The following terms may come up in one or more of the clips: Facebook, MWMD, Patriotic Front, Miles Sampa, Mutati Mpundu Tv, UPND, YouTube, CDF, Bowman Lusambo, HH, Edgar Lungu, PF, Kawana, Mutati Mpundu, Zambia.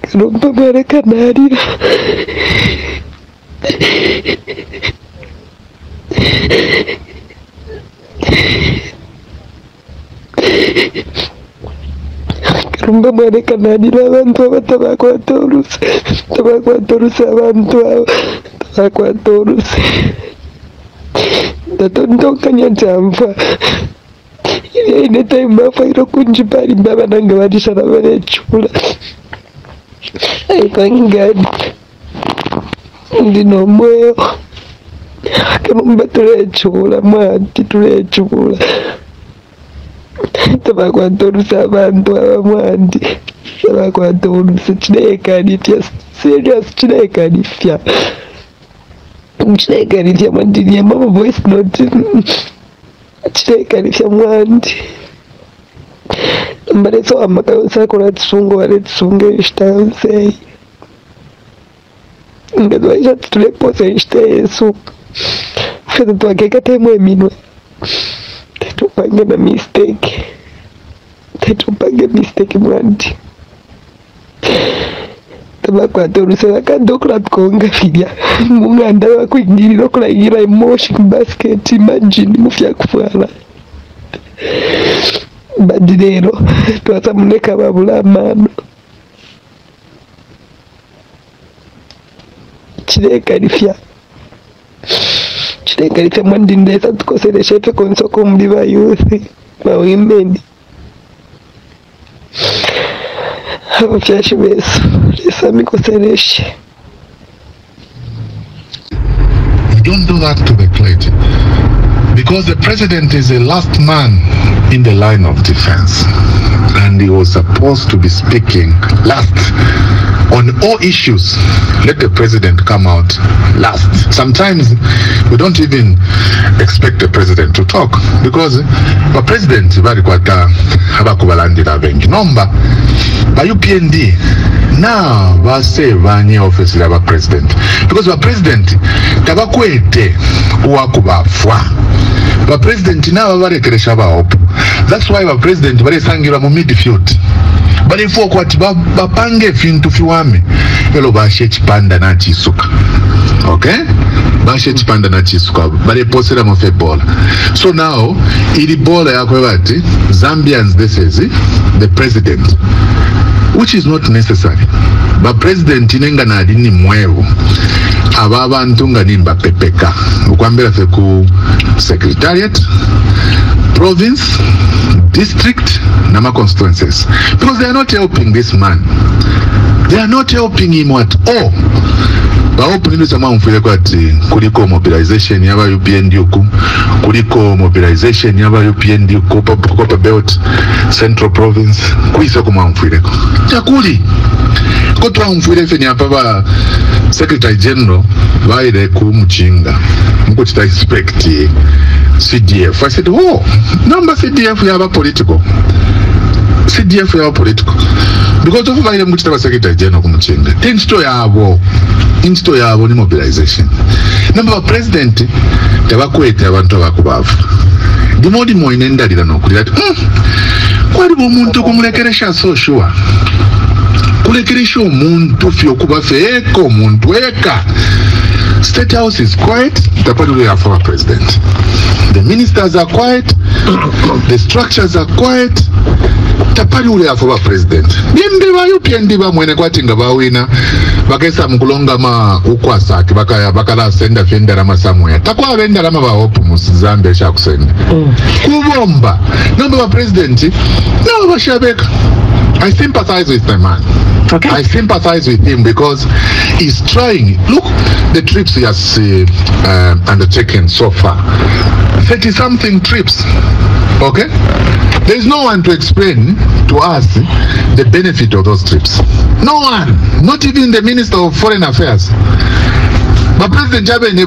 Karumba mwana kanadira abantu abatabakwatoruse abantu abatabakwatoruse tatondokanya jamva ine taimafairo kunjipari baba nange badishana barechula ayikwangadi ndino mweyo Karumba turechula mwati turechula Tabakwatoruse abantu abamwandi tabakwatoruse chinekani fya mwandini mama voice note chinekani fya mwandi mbareso amakayosa kola tsungo wale tsunge ishtanse ngadwa isha tulepose ishtesu fya twakeka temwe minwe tupange na mistake mwandi tabakwatoruse vakandokula konga fidya munganda vakuingirira okulaingira emotion basket imagine mufyakufala badi lero twasamuneka vavulamano chileka lifya mwandi ndesa tukosereshefe konsoko muli vayuthi vawimeni abafyashi besu lesa mikosereshe. Don't do that to the clergy, because the president is the last man in the line of defense and he was supposed to be speaking last on all issues. Let the president come out last. Sometimes we don't even expect the president to talk because the president habakubalandira bengi nomba ba UPND na base banye office la ba president, because the president tabakwete wakubafwa ba president na babarekeresha baopo. That's why the president baresangira mu midfield bali fo kwati bapange fintu fiwame elo bashe chipanda na chisuka. Okay, bashe chipanda na chisuka bali posera mu football. So now ili bola yakwebati Zambians, this is the president, which is not necessary. But president inenga na adini mwewo ababa ntunga nimba pepeka ukwambela feku secretariat, province, district, nama constituencies, because they are not helping this man. They are not helping him at all. Baopu nilo sama mfile kwa ati kuliko mobilization yaba UPND yuku, kuliko mobilization yaba UPND yuku, Copper Belt, Central Province, kuiso kuma mfile kwa. Chakuli, kutuwa mfile fenye hapaba Secretary General, waile kumchinga, mko chita expect CDF. I said, oh, number CDF we have a political. CDF we have a political. Because of why I'm going to Secretary General Kumchenga. In store, ni mobilization. Number president, they were quite abantu abakubavu. The more the more inenda did not do that. Kwali muntu kumulekeresha so sure. Kulekeresha muntu fyokubafe eko muntu eka. State House is quiet, the party of our president. The ministers are quiet, the structures are quiet. tapali ule akoba president. Ndi wa UPND ba mwene kwa tinga bawina. Bakesa mkulonga ma ukwasaki. Bakala senda fenda rama samuya. Takwa wenda rama ba opu musizambe sha kusenda. Kubomba. Nomba wa president. No wa shabeka. I sympathize with my man. Okay. I sympathize with him because he's trying. Look, the trips he has undertaken so far. 30-something trips. Okay? There is no one to explain to us the benefit of those trips. No one. Not even the Minister of Foreign Affairs. But President Jabeni,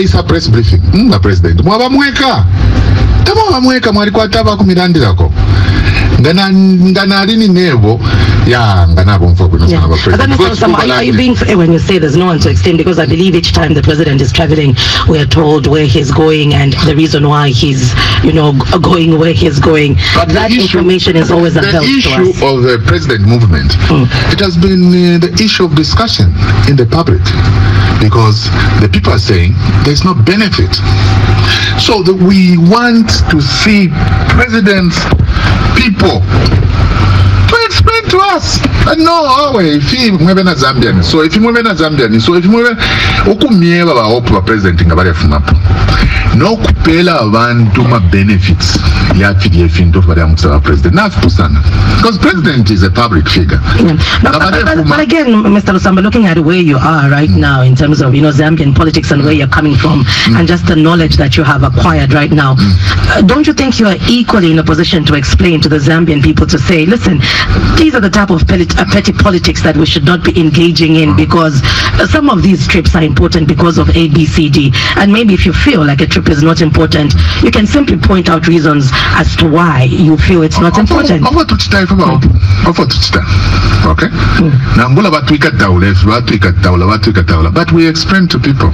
is a press briefing. President. Mwabamweka. Mwabamweka mwalikuwa taba kumirandi lako. Are you being fair when you say there's no one to extend? Because I believe each time the president is traveling, we are told where he's going and the reason why he's, you know, going where he's going. But that information is always available to us. The issue of the president movement, it has been the issue of discussion in the public, because the people are saying there's no benefit. So that we want to see presidents, people, to explain to us. No, if you move in Zambia, so if you move in Zambia, so if you move in Okumieva, Opa president in Gabarefumap, no Kupela van Duma benefits. Because president is a public figure. But again, Mr. Lusambo, looking at where you are right now in terms of, you know, Zambian politics and where you're coming from and just the knowledge that you have acquired right now, don't you think you are equally in a position to explain to the Zambian people to say, listen, these are the type of petty politics that we should not be engaging in, because some of these trips are important because of A, B, C, D, and maybe if you feel like a trip is not important, you can simply point out reasons as to why you feel it's not important. Okay? But we explain to people,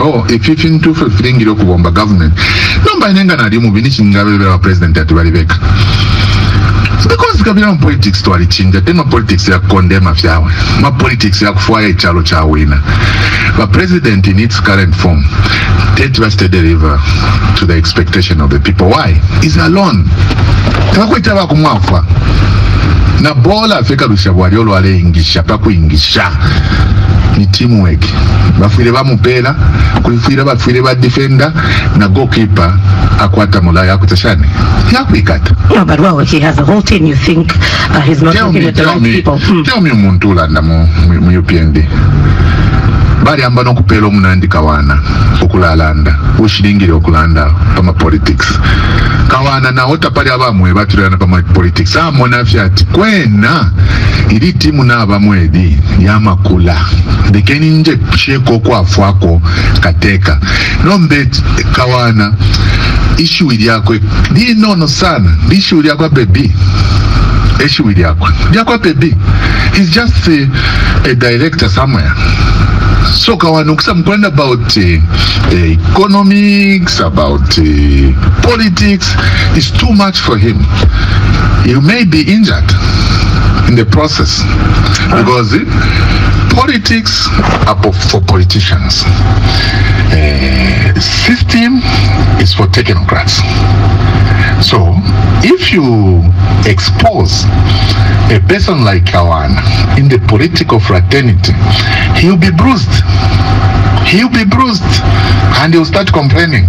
oh, if you think to fulfilling your government, no by Nengana Dimu president at because Gabilan politics to Alichin, the tema politics ya condemn of Yahweh, my politics ya Fuay Chalo Chawina. But president in its current form did just deliver to the expectation of the people. Why? He's alone. Na bola fika lushabwariolo ale ingisha, paku ingisha. Ni teamwork. Bafire ba mupela, kulifira bafire ba defender na goalkeeper akwata mulaya akutashane. Yakikata. No, but well, he has a whole team. You think he's not looking at the right people? Tell me umuntu landa mu UPND. Bali ambano kupela munandi kawana okulalanda, ushilingire okulanda pama politics. Kawana na otapali abamwe batulana pama politics. Amona fiat kwena ili timu na abamwe di yamakula. Dekeni nje sheko kwa afwako kateka. Nombe kawana issue yako ni nono sana. Issue yako baby. Issue yako. Yako baby. It's just a director somewhere. So kawana kusamkwenda about economics, about politics, is too much for him. You may be injured in the process because politics are for politicians. System is for technocrats. So if you expose a person like Kawana in the political fraternity, he'll be bruised. He'll be bruised and he'll start complaining.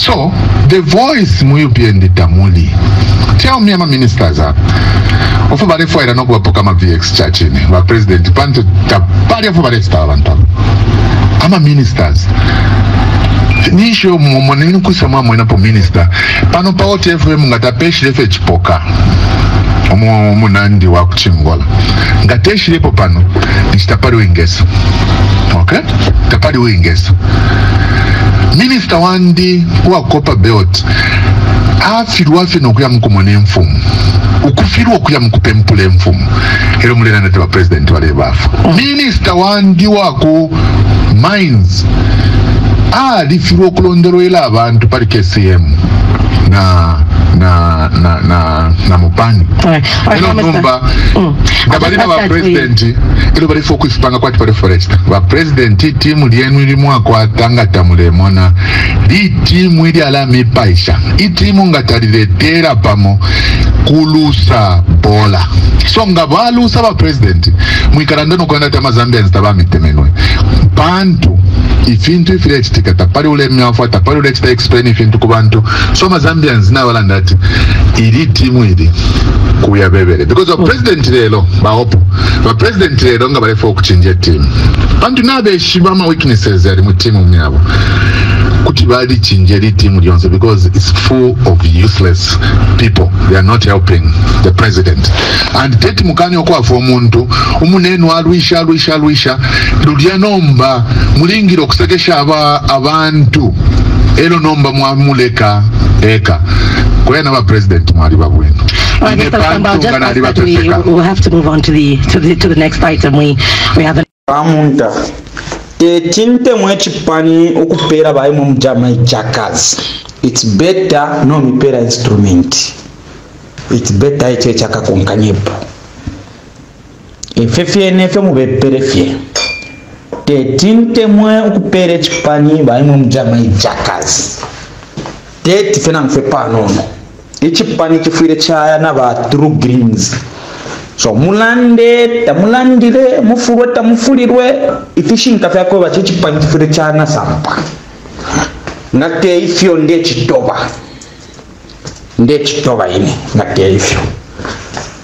So the voice Muyupiende Tamuli. Tell me, my ministers are. Ofobare foira no kwa kama VX church ni wa president panto tapari ofobare stavanta. Ama ministers. Nisho mwanenu kusema mwana po minister. Pano pa OTFM ngatapeshi lefe chipoka. Munandi wa kuchingola. Ngateshi lepo pano. Nishitapari wengesu. Okay? Tapari wengesu. Minister wandi uwa kopa beot. Afiru wafi nukuya mkumone mfumu. Ukufiru wakuya mkupe mpule mfumu. Hilo mulena natiwa president wale bafu. Minister wandi wako mines. Alifiru wakulondero ila abantu parike CM. na mupani. Ino numba kabalina wa presidenti ilo bali foku ifipanga kwa tipade foresta wa presidenti timu lienu ili mua kwa tanga tamulemona hii timu ili alami paisha hii timu ngatalile tera pamo kulusa bola songa balusa wa presidenti mwikarandonu kwenda tama Zambia nitabami temenwe bantu ifintu ifilechitika tapari ule miafuwa tapari ule chita explain ifintu kubantu soma Zambians na wala ndati ili timu ili kuya bebele because wa president lelo baopo wa president lelo nga balefo kuchinja timu bantu nabe shibama weaknesses ya limu timu miabu kutibali chinjeri timu liyonse because it's full of useless people. They are not helping the president. And teti mukani okuwa fomuntu, umunenu alwisha, ludianomba, mulingiro kusekesha abantu, elo nomba muamuleka, eka. Kwena wa president mwalibabu wenu. All right, Mr. Lusambo, just as that we'll have to move on to the next item. We have a... Tinte mwechipani ukupera bae mumjama ichakazi. It's better no mipera instrumenti. It's better iche chaka kunkanyepo. Efefye nefe mubeperefye. Tinte mwe ukupere chipani bae mumjama ichakazi. Tete fena mfepa nono. Ichipani chifire chaya na ba true greens. So mulande tamulandire mufuwe tamufulirwe ifishing kafe yako bachichi panifure chana sampa ngate ifyo nde chitoba ine ngate ifyo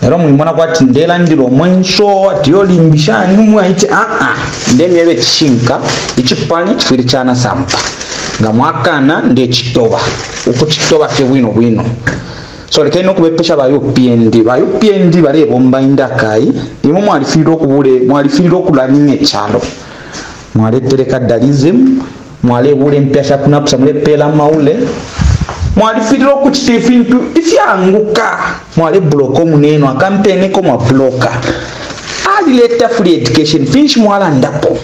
nero mulimona kwati ndelandiro mwenso atiyolimbisha numwe ite ndemyebe chishinka ichipani chifure chana sampa ngamwakana nde chitoba uko chitoba fe wino so leke ino kubepesha ba UPND bale bomba indakai imo mwalifiro kubule mwalifiro kulanine chalo mwale teleka dalizim mwale bule mpesha kunapusa mwale pela maule mwalifiro kuchitifintu ifyanguka mwale bloko muneno akampeneko mwabloka alileta free education finish mwala ndapo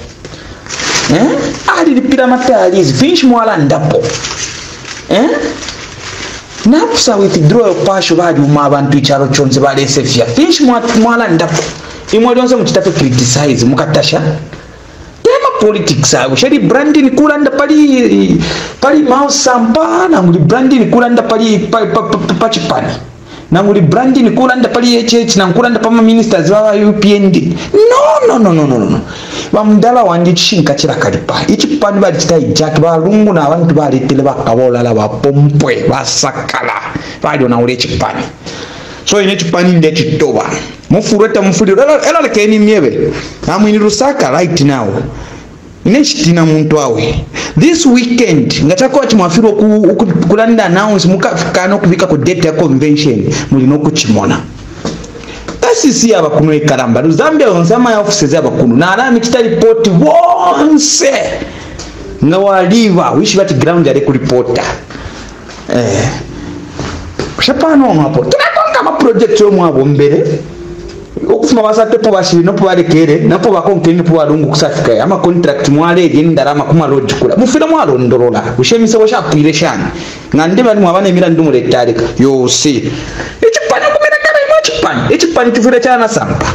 alilipira matalizi finish mwala ndapo Napsa withdraw yo pasho badi umabantu icharo chonze bali sefia. Finish mwala ndapo. Imwadonza mchitafe criticize mukatasha. Tema politics awo. Sheri branding kulanda pali mausamba na muli branding kulanda pachipani. Na muli branding kulanda pali HH na kulanda pama ministers wa UPND. No. Bamdala wandichinga chira kalipa ichipani bali chitai jack balungu na abantu bali tele bakabola la bapompwe basakala bali ona ule chipani so ine chipani nde chitoba mufureta mufurira elale keni myebe amwini rusaka right now ine chitina muntu awe this weekend ngachako chimwafiro kulanda announce mukafikano kubika ku date ya convention mulino kuchimona sisi haba kuno ikaramba Zambia onzama ya offices haba kuno na alami kita report once nga waliva wishi bati ground ya reku reporta kushapano ono hapo tunakonga ma project yomu habo mbele ukufuma wasate po washiri nopo wale kere napo wakonke nipo walungu kusafika ama contract mwale jini darama kuma lojikula mufila mwalo ndorola ushemisa washa pire shani nga ndeba ni mwawane mila ndumu letarika yosi Ichipani chifure chana sampa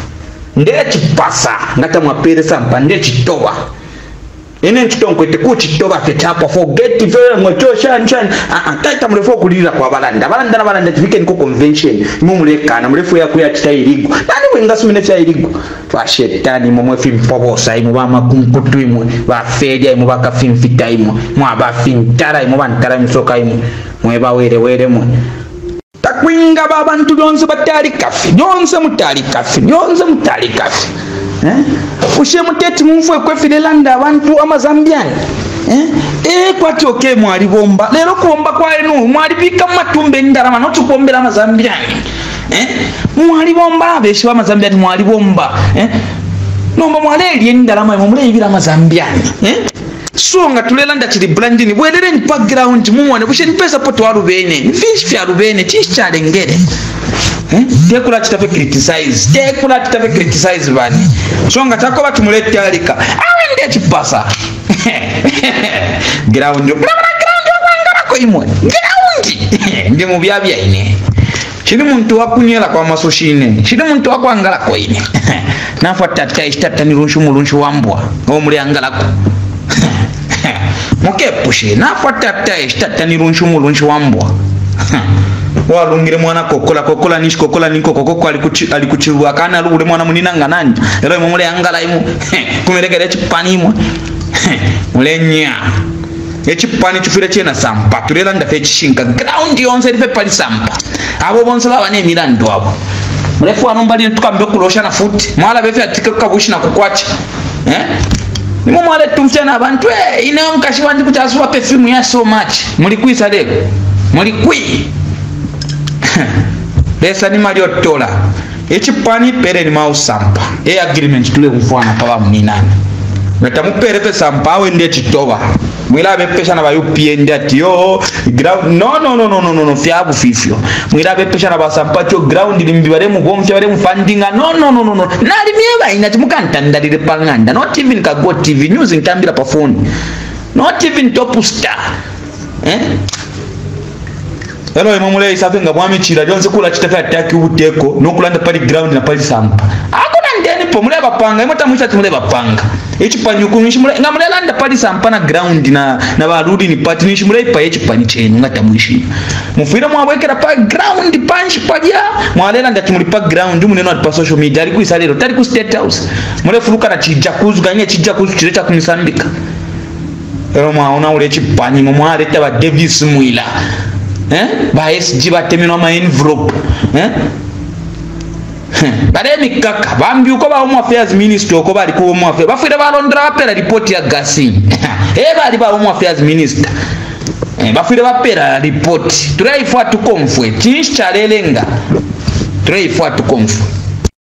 nde chipasa ngata mwapere sampa nde chitowa ene chitongo ite kuchitowa fechapa forget ifere mwecho shan kaita mrefo kulira kwa balanda chifike niko convention mumuleka na mrefu ya kuya chita iligu nani wengasu mine chita iligu wa shetani mwemwefi mpobosa imu wa makumkutu imu wa fedia imu wa kafimfita imu mwaba fintara imu wa ntara msoka imu mweba were mwene takwinga babantu byonse batali kafi byonse mutali kafi ushe muteti mumfwe kwefile landa abantu amazambiani kwati okay mwali bomba lero kuomba kwa enu mwali bika matumbe ndarama no tukombela amazambiani mwali bomba beshi wa amazambiani mwali bomba nomba mwali ndarama mwali bila amazambiani so nga tulelanda chiri brandini welele ni background muwane kushe nipesa poto warubene nifinshi fia rubene chisha lengere tekula chitafe criticize bani so nga chako watu mulete alika awende chipasa ground yo wangara kwa imwane kati ndi mu bya byine chiri muntu wakunyela kwa masushine chiri muntu wakwangala ko ine nafa tatika ishtatani runshu murunshi wambwa ngo muri angala ko muke pushe nafa tatika ishtatani runshu murunshi wambwa walungire mwana kokola nishi kokola niko kokoko alikuchirwa kana lure mwana muninanga nani ero muri angala imu kumerekere chipani mu mulenya echipani chifire chena sampa turela ndafe chishinga ground yonse rife pali sampa abo bonsala bane mirando abo murefu anombali tukambe kuloshana futi mwala befe atikaka bushina kukwacha nimo mwale tumsena abantu ine omkashiwa ndi kutasuwa perfume ya so much mulikuisa lego mulikwi lesa ni mali otola echipani pere ni mau sampa e agreement tule mfwana pala mninana natamupere pesa mpawe ndiye chitoba mwila bepesha na ba UPND ati yo no fiabu fifyo mwila bepesha na ba sampacho ground limbibare mugomfi bare mfandinga no nali mieba inatimukanta ndalire panganda not even kago TV news intambira pa phone not even top star hello imamule isafenga mwami chira jonse kula chitafa ataki uteko no kulanda pali ground na pali sampa akona ndeni po muleba panga imota mwisha tumuleba panga echipanyukunu nishimule nga mule landa pali sampana ground na barudi ni pati nishimule ipa echipanyi chenu nga tamwishi mufira mwawekera pa ground panshi pajia mwale landa timulipa ground umuneno atipa social media aliku isalero tariku state house mule furuka na chijakuzu ganye chijakuzu chirecha kumisambika ero mwaona ule chipanyi mwale taba Davis mwila ba SG ba temino ma envelope baremi kaka bambi uko ba home affairs minister uko bari ku home affairs bafira balondra apera report ya gasini bari ba home affairs minister bafira bapera report turaifa tukomfwe tisharelenga turaifa tukomfwe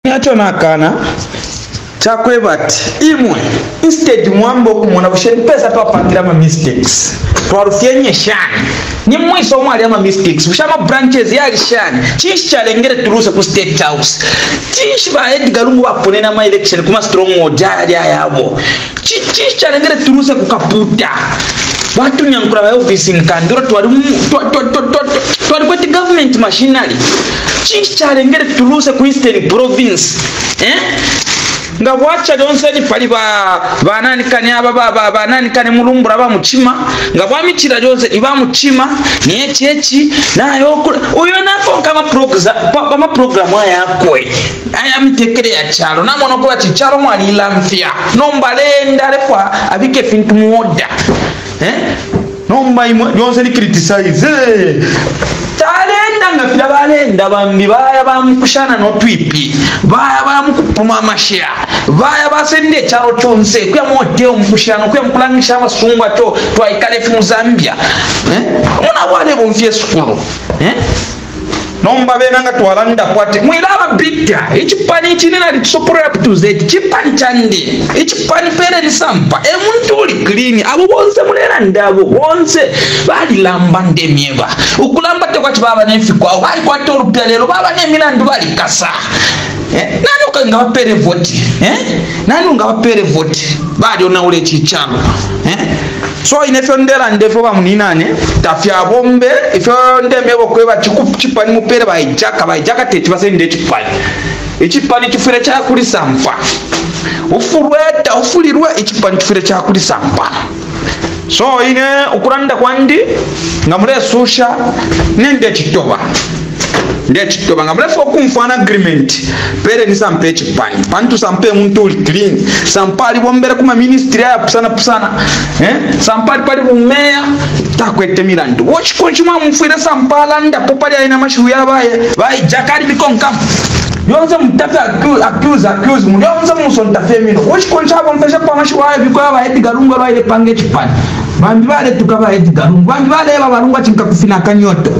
yacho nakana chakwe bati imwe instead mwambo kumona busheni pesa tu apangira ma mistakes twarufyenye shani ni mwisho mwali ama mistakes bushama branches ya shani chisha lengere turuse ku state house chisha Edgar Lungu apone na ma election kuma strong order ya yabo chisha lengere turuse ku kaputa watu nyankura ba office nkandura twari kwete government machinery chisha lengere turuse ku Eastern province nga wacha donseni pali ba nani kani aba ba nani kani mulumbura ba muchima nga bwamichira donseni ba muchima ni echechi na yokula uyo nako kama program haya akwe aya mtekere ya chalo na mono kwa chichalo mwali lamfia nomba lenda lefa abike fintu muoda nomba donseni criticize talenda ngafira balenda bambi baya bamkushana no twipi baya bamukupuma mashia baya basende charo chonse kuya moteo mkushana kuya mkulangisha basungwa to twaikale mu Zambia ona wale bonfie skuru nomba benanga twalanda kwate mwilaba bidya ichipani chinena lisopura up to z chipani chandi ichipani pere lisampa emuntu uli clean abo bonse mulera ndabo bonse bali lamba ndemieva ukulamba tekwati baba nefi kwa wali kwa toru pelelo baba nemilandu bali kasa nani ngawapere voti nani ngawapere voti bali ona ule chichama so inefondela ndefo ba muninane tafya bombe ifonde mebo kweba chikupani mupere bayijaka tete basende chipani ichipani chifire cha kuri sampa ufurweta ufulirwa ichipani chifire cha kuri sampa so ine ukuranda kwandi ngamure susha nende chitoba Ndeti toba ngamle fokumfana agreement pere ni sampe chipani pantu sampe muntu clean sampali bombera kuma ministry ya pusana sampali pali bumea takwete milandu watch kunjuma mfira sampala ndapo pali aina mashuya baye baye jakari bikonka yonza mtata accuse mnyonza musonta femino watch kunjaba mfesha pa mashuya bikwa baye tigarunga baye pange chipani bandi bale tukaba etigarunga bandi bale babarunga chinkakufina kanyoto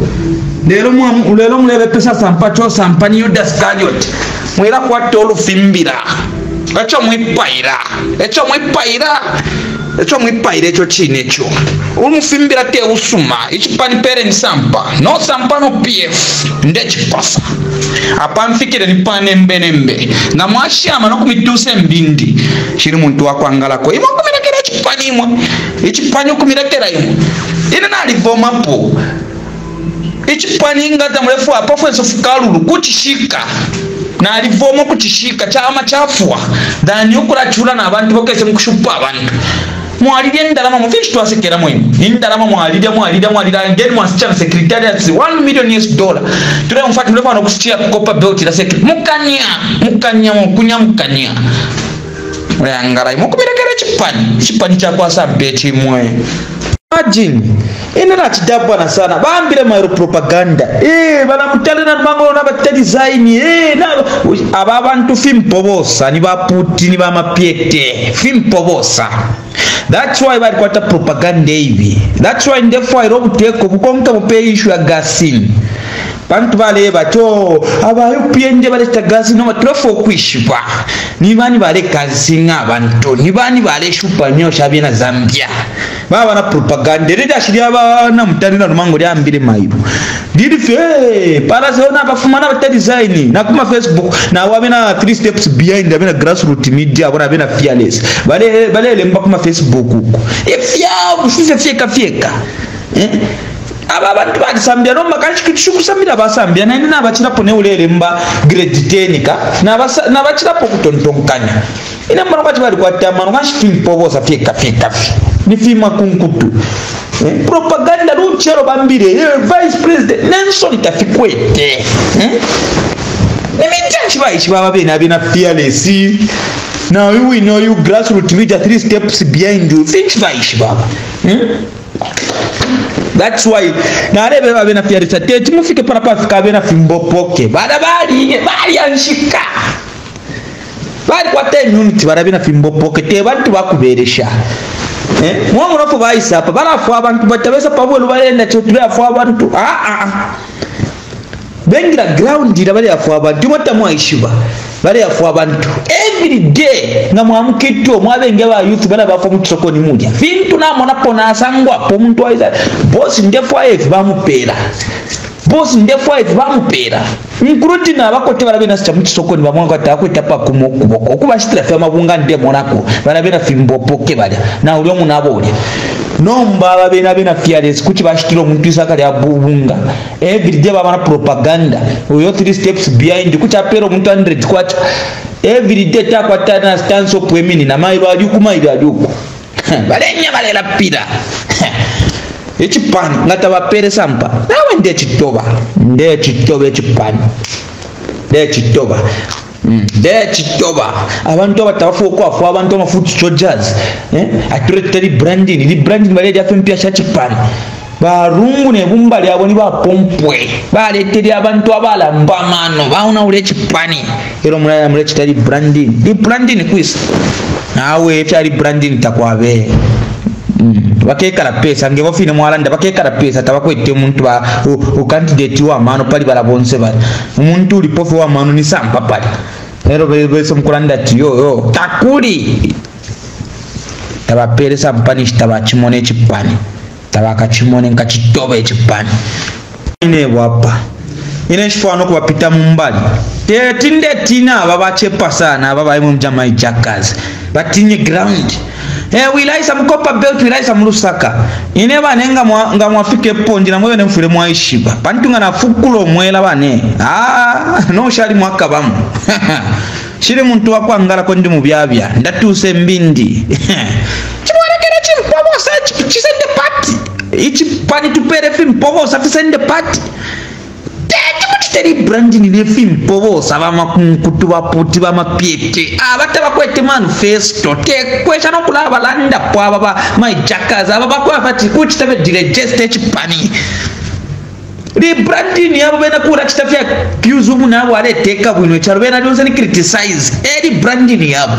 lelo mulelo mulebe pesa sampacho sampani yoda scariot mwira kwa tolu fimbira echo mwipaira echo chinecho umufimbira te usuma ichipani parent sampa no sampano pf ndechipasa apamfikire ni pane mbenembe na mwashama no kumituse mbindi shiri muntu wakwangala ko imo kumirekera chipani imwe ichipani kumirekera imwe ina na reform hapo Ichipani ingata mrefu wa preference of Kalulu kutishika na alivomo kutishika chama chafua dhani ukula chula na abantu bokese mkushupa abantu mualidya ndalama mufishi tuwasekera mwini ndalama mualidya ngeni mwasichana secretariat $1 million tule mfati mrefu wana kusichia kukopa belti la secretariat mukanya mreangarai mukumirekere chipani chakwa sabeti mwe. Imagine, inachidabwana sana, bambile mairo propaganda, banamutale na mango na batadi zaini, abantu fimpobosa, ni baputi, ni bamapiete, fimpobosa. That's why bali kwata propaganda hivi. That's why ndefwa irobu teko, kukonka mupe ishu ya gasini. Bantu bale bato, aba UPND bale tagazi no matrofo kwishipa. Ni bani bale kazinga bantu, ni bani bale shupa nyo shabi na Zambia. Baba na propaganda rida shiria ba na mutani na rumango ya mbili maibu. Dirife para zona bafumana bata design na kuma Facebook na wabena 3 steps behind abena grassroots media abona bena fearless. Bale lemba kuma Facebook huko. Efya usise fieka. Abantu bakisambya no makashiki kusambira basambya na nina abachirapo ne ulele mba grade 10 ka na abachirapo kutontonkanya ina mara kwati bali kwata mara kwashiki mpoboza fieka ni fima kunkutu propaganda ruchero bambire vice president Nelson Tafikwete nimetanchi baishi baba bina fearless now we know you grassroots media 3 steps behind you think baishi baba. That's why na rebe babena fiarisa tete mufike para pasika bena fimbopoke bali anshika bali kwa 10 unit barabena fimbopoke te bantu bakuberesha mwangu napo baisa hapa barafu abantu bataweza pabwelu balenda chotulea fwa abantu bengira ground ira bali afwa abantu motamwa ishiba bali afwa abantu every day na mwamukito mwabenge ba youth bali bafo mutsokoni mudia vintu namo napona asangwa po muntu aiza boss ndefwa ev bamupera including abakote bali bena cha mutsokoni bamwanga atakwita pa kumukuboko kuba shitirafa mabunga ndemo nako bali bena fimbopoke bali na ulyo munabole nomba babena fearless kuti bashitira omuntu isakali abunga every day babana propaganda uyo 3 steps behind kuti apera omuntu 100 kwata every day takwatana stance op women na mailo ajuku balenya balela pira echipani ngata bapere sampa nawe nde chitoba echipani nde chitoba abantu abatafu okwafu abantu amafuti soldiers athority branding ili branding bale ya pempia shachi pan barungu ne bumba lyabo ni bapompwe bale teli abantu abala mbamano bauna ule chipani ero mulaya mule chitali branding di branding quiz nawe chali branding takwabe bakekala pesa ngevofine mwalanda bakekala pesa tabakwete omuntu ba candidate wa mano pali balabonse bali umuntu ulipofu wa mano ni sampa pali ero bese mkulanda tiyo takuli tabapere sampani tabachimone echipani tabakachimone nkachitobe echipani ine wapa ine shifano kubapita mumbali tetinde tina babachepa sana babayimu mjama ijakas batinye ground. Wilaisa mkopa belt, wilaisa mlusaka. Ineba nenga nga mwafike ponji na mwewe ne mfule mwaishiba. Pantunga na fukulo mwela wane. No shari mwaka bamu. Shiri muntu wako angala kondi mubiabia. Ndatu sembindi. Chimuarekele chimpobosa, chisende pati. Ichipani tupere fimpobosa, chisende pati. Teri brandi ni nefim povo savama kutuba potiba mapiete abata bakwete manifesto te kwesha no kulaba landa kwa baba my jackaza baba kwa fati kuchitabe digest chipani ri brandi ni abo bena kula chitafya kyuzumu na wale teka bwino charubena donse ni criticize eri brandi ni abo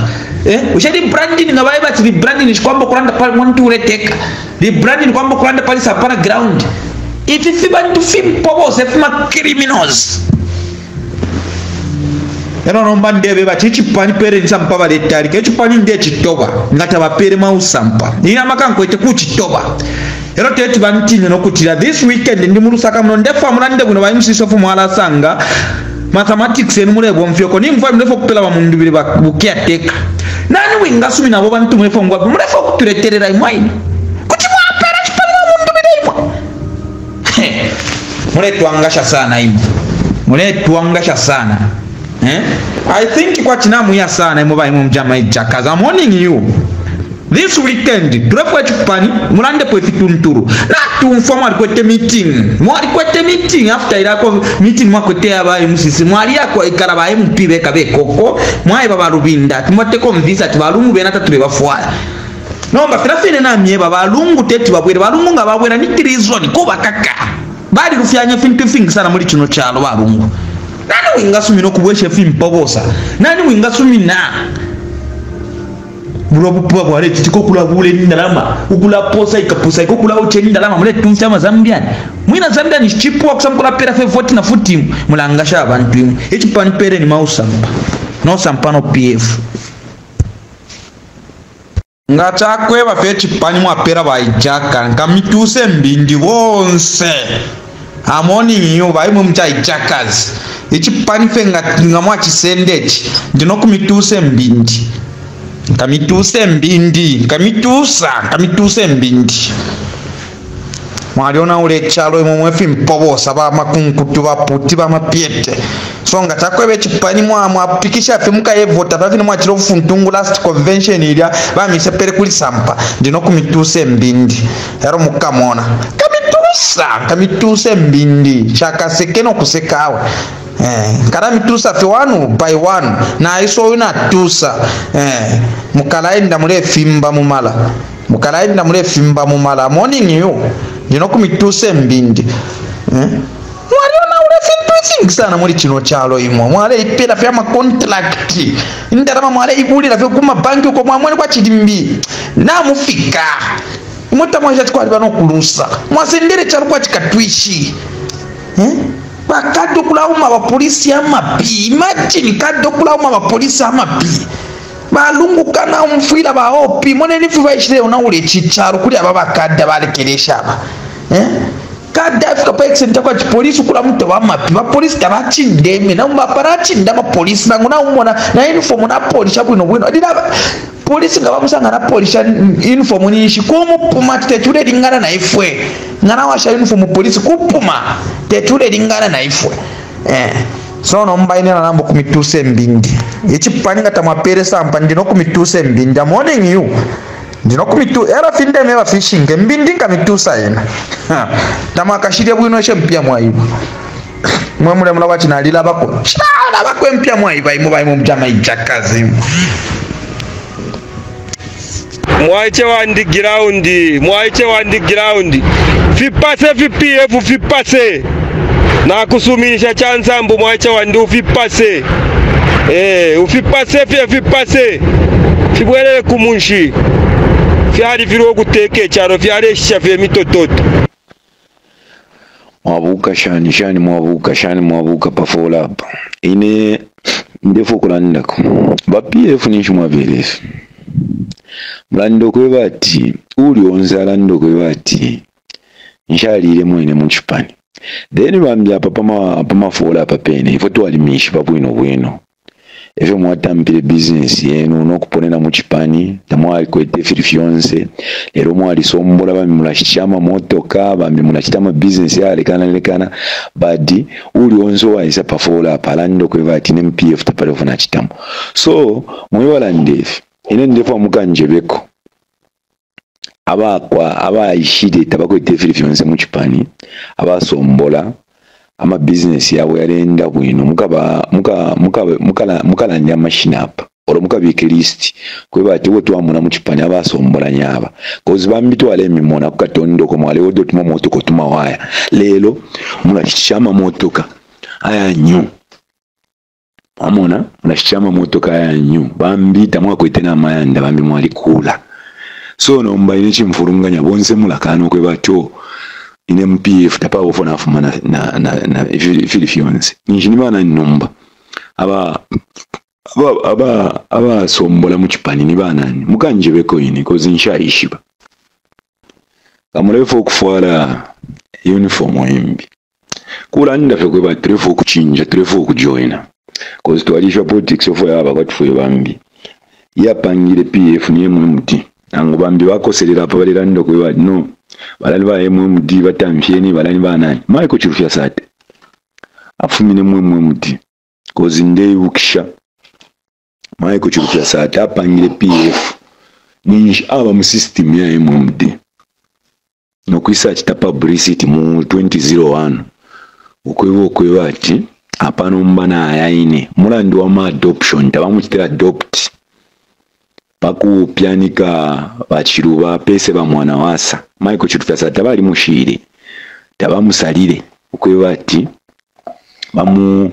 ushadi brandi ni ngabai bati brandi ni kwamba kulanda pale mtu ule teka ri brandi ni kwamba kulanda pale sapana ground. If you want to film purpose, if you are criminals, you don't want to be a chichi pani parents and papa de tari, chichi pani de chitoba, not a pere mouse sampa. You are making quite a good chitoba. You don't take one thing and okutira this weekend in the Murusakam on the farm under the YMC of Mala Sanga, mathematics and Mure Bonfiocon, in form of Pelamundu Bukia take. None wing us in a woman to me from what Murefok to the Terry Mine. Could you want parents? Murefok mule tuangasha sana I think kwa chinamu ya sana imuba imu mjama ija, cause I'm warning you this weekend tulefwe chupani mulande po ifitu mturu natu mfoma alikuwete meeting after ilako meeting mwakwete ya bae musisi mwari yako ikarabae mpiwe kabe koko mwae babarubinda tumwateko mvisa tubalumu benata tubebafuwaya no mbafirafine na mye babalungu teti wabwere balungu nga wabwere nitirizoni kuba kaka bali rufyanya fintu fingi sana muli chuno chalo balungu nani wingasumi no kubweshe fimpogosa nani wingasumi na mulabupuwa kwa leti chiko kula ule nindalama ukula posa ikapusa iko kula uche nindalama mule tumsi ama Zambian mwina Zambian ishipuwa kusamu kula pera fefoti na futi mula angasha abantu imu ichipa nipere ni mausampa no sampano PF nga chakwe wafechi pani mwapera waijaka nga mituse mbindi wonse amoni yu waimu mcha ijakazi ichi pani fe nga mwachisendechi jinoku mituse mbindi nga mituse mbindi mwaliona ule chalo imu mwefi mpobosa ba makunkutu wa puti ba mapiete so nga chakwe wechi pani mwapikisha fimuka evota vavini mwachilofu mtungu last convention ilia vami sepere kuli sampa jinoku mituse mbindi hero mukamona kamituse mbindi chaka sekeno kusekawe kada mitusa fi wanu by one na iso wina tusa mukalaenda mule fimba mumala morning yu jinoku mituse mbindi mwaliona ule fintu sana mwali chino chalo imo mwale ipeda fya ma contract indarama mwale ibuli la fya kuma banki uko mwamwani kwa chidimbi na mufika mwata mwasha chikuwa alibano kulusa mwasendele chalo kwa chikatuishi wakado kula uma wa polisi ama pi imagine kado kula uma wa polisi ama pi balungu kana umfila ba opi mwene nifuwa ishile unaule chicharu kuli ababa kada bale kelesha Kadaf kapek senta kwa polisi kula mtu wa mapi wa polisi tabachi ndeme na umaparachi ndama polisi nangu na umona na uniform na polisi hapo inowino adinaba polisi ngabamu sanga na polisi uniform ni ishi kumupuma tetule lingana na ifwe ngana washa uniform polisi kupuma tetule lingana na ifwe so nomba ine na nambo kumituse mbindi ichi paninga tamapere sampa ndino kumituse mbindi I'm warning you ndino kumitu era finde meba fishing mbindi kamitusa ena tamakashirya bwinoeshe mpya mwayiba mwe mule mula wachi nalila bako shana bako mpya mwayiba imu bayimu mjama ijakazi mwaiche wandi ground fipase vpf fipase na kusumisha chansambu mwaiche wandi ufipase ufipase fipase fibwelele kumunshi fiari viro kuteke charo fiari shafe mitototo mwabuka shani mwabuka pafola hapa ine ndefo kulandako bapiyefu nishu mwabelefu mlando kwebati uri onza lando kwebati nshali ile mwene mchupani deni wambia papa fola papene ifotu walimishi papu ino Efe mwata mpile business yenu unokuponena mchipani na mwari kwete firifionse lero mwari sombola ba mimulashitama moto kaba mimulashitama business ya lekana badi uli onzo wa isa pafola palando kweva atine MPF tapalefu na chitamu so mwiwala ndefu ine ndefu wa muka njebeko awa ishide tabako ite firifionse mchipani awa sombola ama business yawe yalenda wino mukala nyama shinapa oro mukabike list kweba ati wotu amuna muchipanya basombola nyaba kozi bambitu wale mimona kukatondo ko mwale wodo tumomoto ko tumawaya lelo mulashama motoka aya nyu amona mulashama motoka aya nyu bambita mwakwetena mayanda bambi mwali kula so nomba inechi mfurunganya bonse mulakano kweba to ine MPF tapawo na afuma na Philippines njinima na numba aba sombola muchipani ni banani mukanjebeko ini kozi nshayishiba kamulefo okufuala uniform oyimbi kula ndafe kweba trefo okuchinja trefo okujoina kozi twalishwa politics ofo yaba kwatufo yabambi yapangire PF ni MMT ango bambi bakoserera apa balera ndo kweba no balali ba MWMD batamsheni balali ba nani maiko chirufya sate afumine MWMD kozi ndei ukisha maiko chirufya sate apangile PF ninji aba mu system ya MWMD no kuisa chitapa publicity mu 2001 ukwewo kwewa ati apano mbana ayaine mulandi wa ma adoption tabamu chitela adopt paku pianika bachiruba pese ba mwana wasa maiko chitufasa tabali mushire tabamu salire ukwewa ati bamu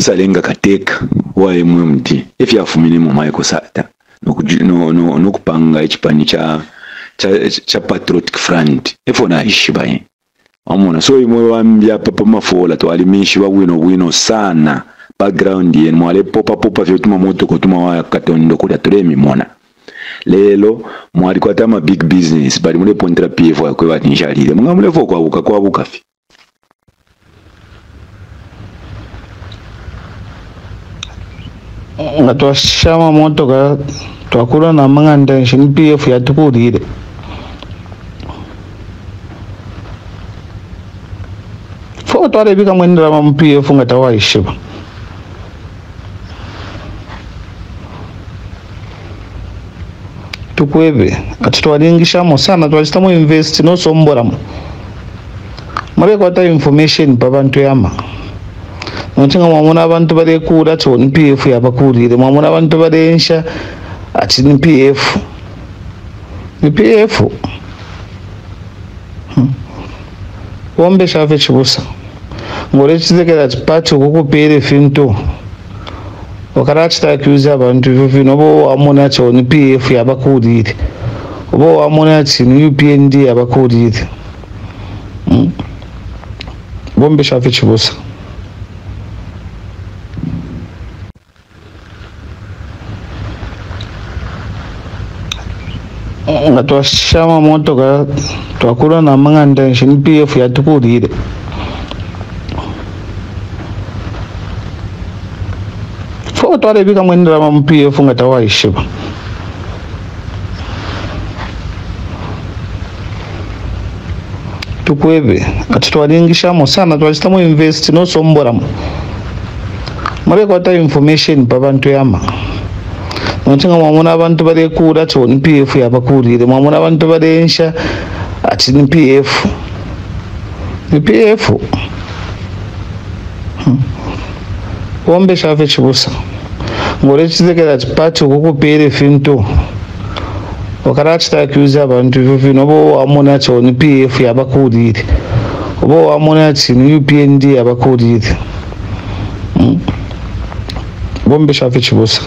salenga kateka wa MWMD efi afumine mu maiko sata no kupanga echipani cha Patriotic Front efo na ishibaye amona so imwe wambya papa mafola to alimishi ba wino sana background yen mwale popa vyo tuma moto kutuma wa katondo kuda tulemi mona lelo mwali kwa tama big business bali mule pontra PF kwa batinjalile munga mule fo kwa buka fi na twashama moto ka twakura na manga intention PF ya tukudire fo tware bika mwendera ma PF ngatawaishiba tukwebe atitwalingisha mo sana twalistamo invest no sombora mare kwa ta information babantu yama ntinga mwamuna abantu bade kura to NPF yabakurire mwamuna abantu badensha ati NPF NPF bombe shafe chibusa ngore chizekera tipacho kokupere finto wakarachita accuse abantu vivi nobo amuna to NPF yabakurire obo amuna to UPND yabakurire bombe shafe chibusa na twashama moto ka twakura na manga intention PF ya tukudire fo tware bika mwendera ma PF ngatawaishiba tukwebe atitwalingisha mo sana twalistamo invest no sombora mare kwa ta information babantu yama ntinga mwamuna abantu bade kura to NPF yabakurire mwamuna abantu badensha ati NPF NPF bombe shafe chibusa ngore chizekera tipacho kokupere finto wakarachita accuse abantu vivi nobo amuna to NPF yabakurire obo amuna ati UPND yabakurire bombe shafe chibusa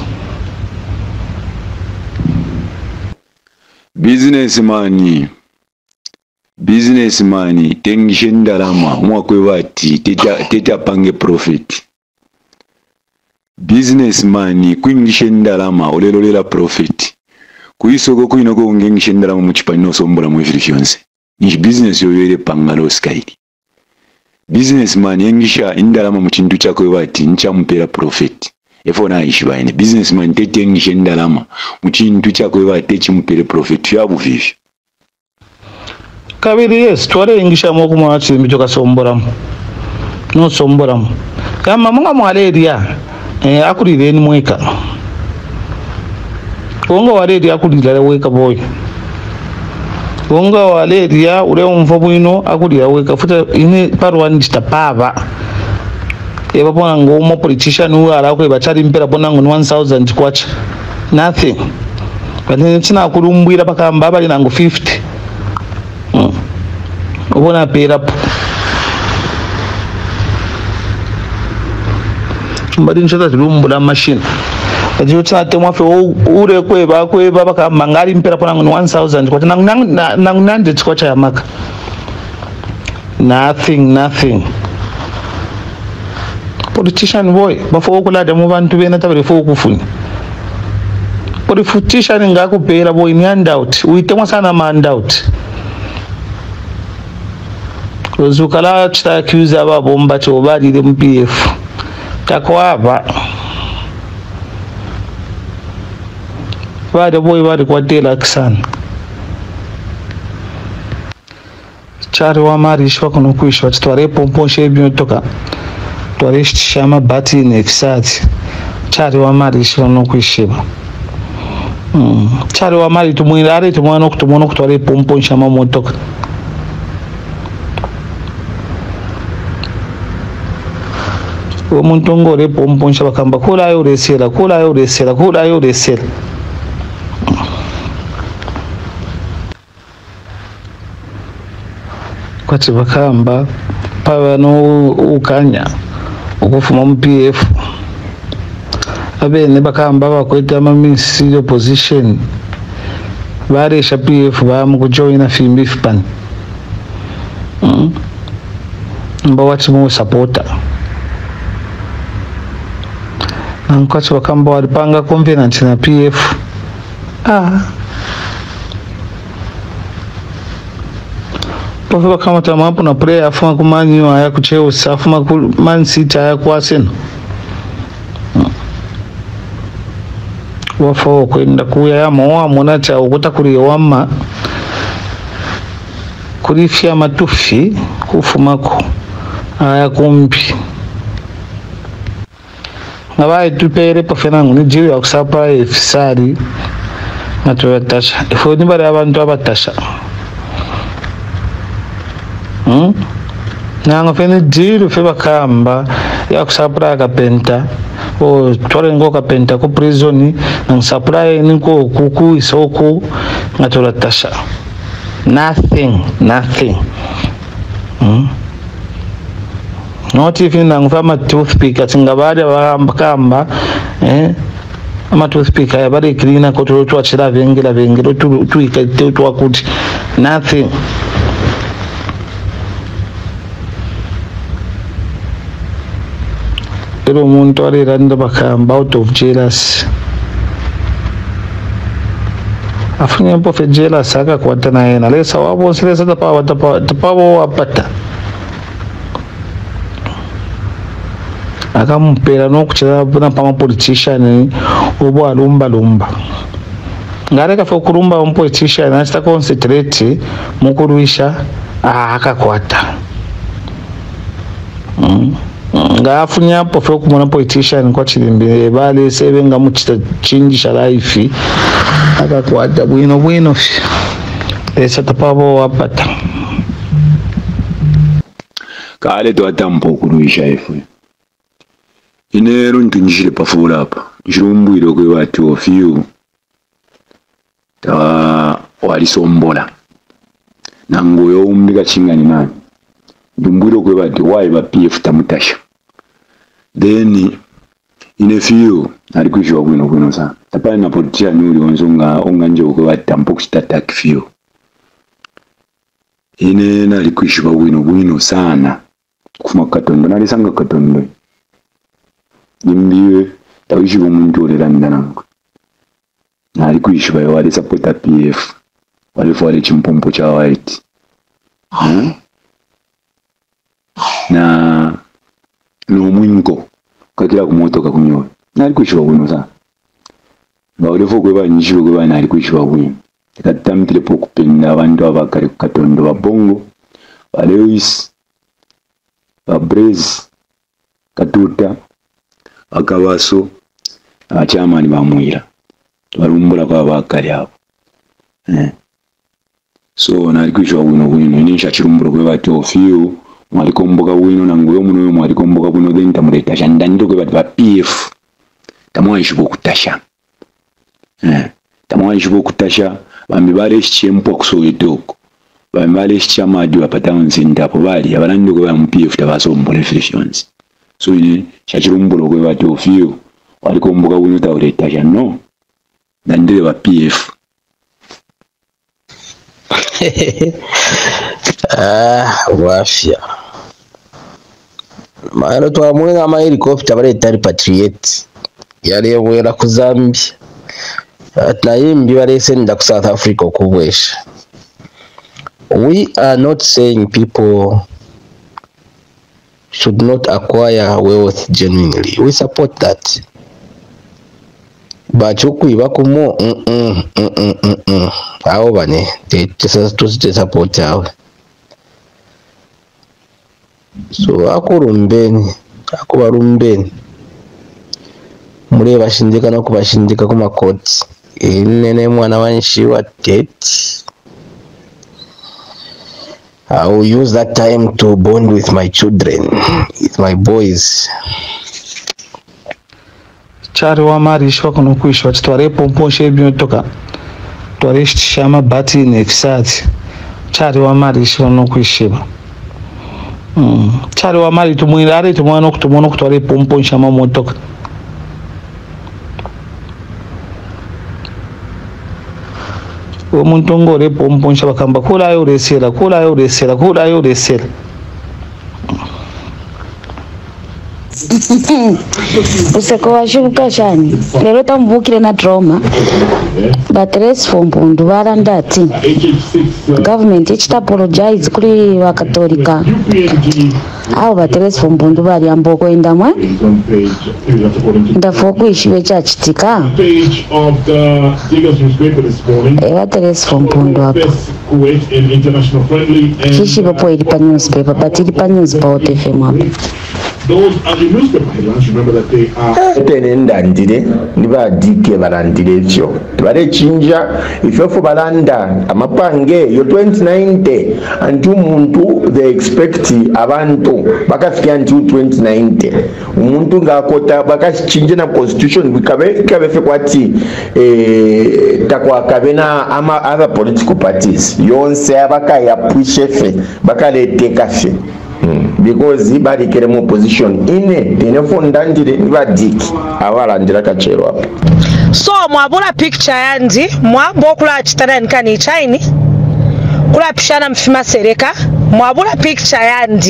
business money tengishen darama mwakwe wati teta pange profit business money kuingishen darama olelolela profit kuisoko kuinoko ungengishen darama muchipano sombora mwefirishonse nish business yoyele pangalo skaidi business money engisha indarama muchindu chakwe wati ncha mpera profit efona ishibaine businessman tete ngishe ndalama muchintu chako eba techi mpere profit yabu vivi kabiri yes tware ngisha moku mwachi mbichoka somboram no somboram kama munga mwaleria akulire ni mweka wonga waleria akulire weka boy wonga waleria ule umfabu ino akulire weka futa ini parwani chitapava eba pona ngomo politician uara ko bachari mpera pona ngo 1000 kwacha nothing bane tina kulumbwira pakamba bali nango 50 ubona pera mbadi nchata lumbu la machine adio tsate mwafe ure kweba pakamba ngali mpera pona ngo 1000 kwacha nango 900 kwacha yamaka nothing politician boy bafo okulada mu bantu bena tabere fo okufuni politician ngakupera boy ni handout uitemwa sana ma handout kuzukala tutakuza babo mbacho bali ile MPF takwaba bado boy bali kwa dela kisana Chari wa marishwa kuno kuishwa. Chitware pompo shebi yotoka. Tuware shama bati nefisati. Chari wa marishwa kuno kuishwa. Chari wa mari tumuirare tumuano kutuware pompo shama motoka. Omuntu ngore pompo shaba kamba. Kula yo resela. Kwati bakamba pawa no ukanya okufuma mu PF abene bakamba bakweta ama ministry opposition baresha PF bamu kujoina FIMBF pan mbawati mu supporta nkwati bakamba walipanga convenance na PF Pofeba kama tamapu na prayer afuma kumani wa ya kucheo afuma kumani sita ya kuwaseno wafo kuenda kuya ya mawa mwanacha ukuta kuri wama kurifia matufi kufumako ya kumbi na wae tupere pofenangu ni jiri ya kusapa ifisari na tuwe tasha ifo nibari haba ntuwa batasha Nango fene jiru feba kamba ya kusapura kapenta o tore ngo kapenta ku prisoni nang sapura niko kuku isoko ngatura tasha nothing not even nang fama toothpick atinga bade ba kamba ama toothpick ayabade cleaner ko to twachira vengi to ikate to akuti nothing Muntori Randabakam, bout of jealous. Afunian Puffet jealous saga quatana and Alessa almost less of the power of Pata. I come Peranoccia, Bunapama politician, Uba Lumba. Gareka for Kurumba on politician, as the concentrate, Mukurisha, Akaquata. Ngafunya pofo kumona politician kwa chilimbe bale sevenga muchita chinji shalaifi akakwata bwino esa tapabo wapata kale to atampo kuruisha ife inero ntunjile pafula hapa njirumbu ile kwa watu of you ta walisombola nango yo umbika chingani nani Dumburo kweba diwai ba PF tamutasha. Then in a few alikuwa wino sana. Tapana na politia nuri onzonga onganjo kweba tampox attack few. Ine na alikuwa wino sana. Kuma katondo na lisanga katondo. Nimbiwe tawishi bomuntu oleranda nango. Na alikuwa wale sapota PF. Wale fwale chimpompo cha white. Na mwingo kakila kumotoka kumyo na alikuishwa wino sana baulefo kweba njishwa kweba na alikuishwa wino katamitle pokupenda wandu abakari kukatondo wabongo walewis wabrez katuta wakawaso abachamani bamuira balumbula kwa abakari habo so na alikuishwa wino nisha chirumbula kweba teofio mwalikomboka wino na nguyo muno mwalikomboka buno then tamuretasha ndandiko bati ba PF tamwaishibokutasha bambibale chimpo kusoyitoko bambibale chama diwa patanzi ndapo bali abalando ko ba PF tabasombwa reflections so ni chachirumbolo ko bati ofio mwalikomboka wino tamuretasha no ndandile ba PF wafia maana tuwa mwena ama helikopta wale itari Patriot yale ya mwena kuzambi na himbi wale senda ku South Africa kuwesha we are not saying people should not acquire wealth genuinely we support that bachoku ibakumo awo bane te support awo So ako barumbeni mureba shindika no kubashindika ku makoti inene mwana wanshiwa date. I will use that time to bond with my children, with my boys. Chari wa marishwa kuno kuishwa tware pompo shebyo toka tware shama bati nefsati chari wa marishwa no kuisheba chari wa mari tumwirare tumwana kutumona kutware pompo shama motoka. Umuntu re pompo nshaba kamba kula yo resela useko washuka chani lero tambukire na trauma but rest from Mpundu barandati government ichita apologize kuri wa Katolika aho baterese from Mpundu bari amboko endamwe ndafoko ishiwe chachitika baterese from Mpundu hapo kishi bapo ilipa newspaper but ilipa newspaper otefemo hapo. Those are the newspaper headlines. Remember that they are tenendandide niba dike barandirecho bare chinja ifefo balanda amapange yo 2090 antu muntu they expect abantu bakafika antu 2090 umuntu ngakota bakachinje na constitution bikabe fe kwati takwa kabena ama other political parties yonse abakaya pushefe bakalete kafe. Because he body came in position in it, in a phone dandy, dick, our and Draka. So, Mwabula picture and Mwabokula Chitaran Kani Chini, Kulapshanam Fima Sereka, Mwabula picture and